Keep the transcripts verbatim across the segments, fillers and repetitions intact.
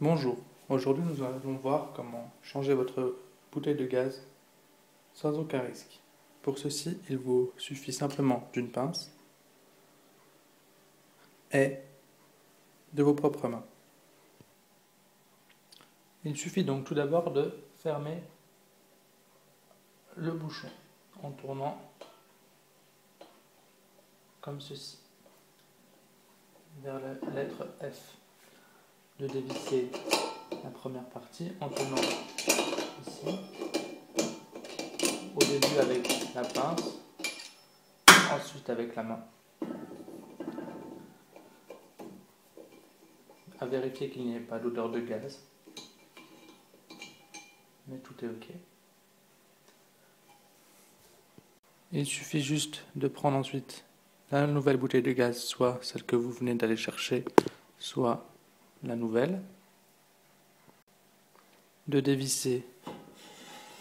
Bonjour, aujourd'hui nous allons voir comment changer votre bouteille de gaz sans aucun risque. Pour ceci, il vous suffit simplement d'une pince et de vos propres mains. Il suffit donc tout d'abord de fermer le bouchon en tournant comme ceci vers la lettre F. De dévisser la première partie en tournant ici, au début avec la pince, ensuite avec la main. À vérifier qu'il n'y ait pas d'odeur de gaz, mais tout est ok. Il suffit juste de prendre ensuite la nouvelle bouteille de gaz, soit celle que vous venez d'aller chercher, soit la nouvelle, de dévisser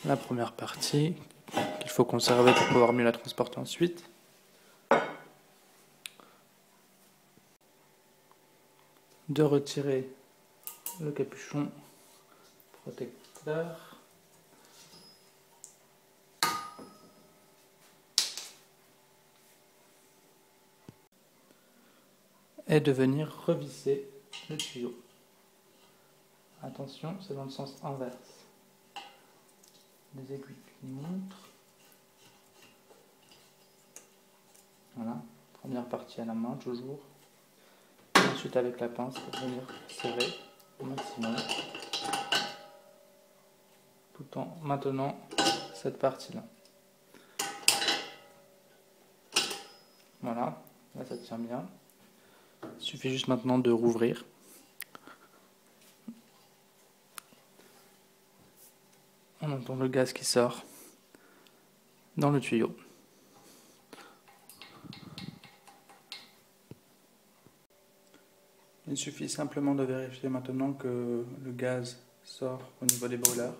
la première partie qu'il faut conserver pour pouvoir mieux la transporter ensuite, de retirer le capuchon protecteur et de venir revisser le tuyau. Attention, c'est dans le sens inverse. Les aiguilles qui montrent. Voilà, première partie à la main toujours. Et ensuite avec la pince pour venir serrer au maximum. Tout en maintenant cette partie-là. Voilà, là ça tient bien. Il suffit juste maintenant de rouvrir. On entend le gaz qui sort dans le tuyau. Il suffit simplement de vérifier maintenant que le gaz sort au niveau des brûleurs,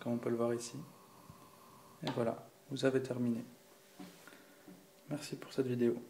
comme on peut le voir ici. Et voilà, vous avez terminé. Merci pour cette vidéo.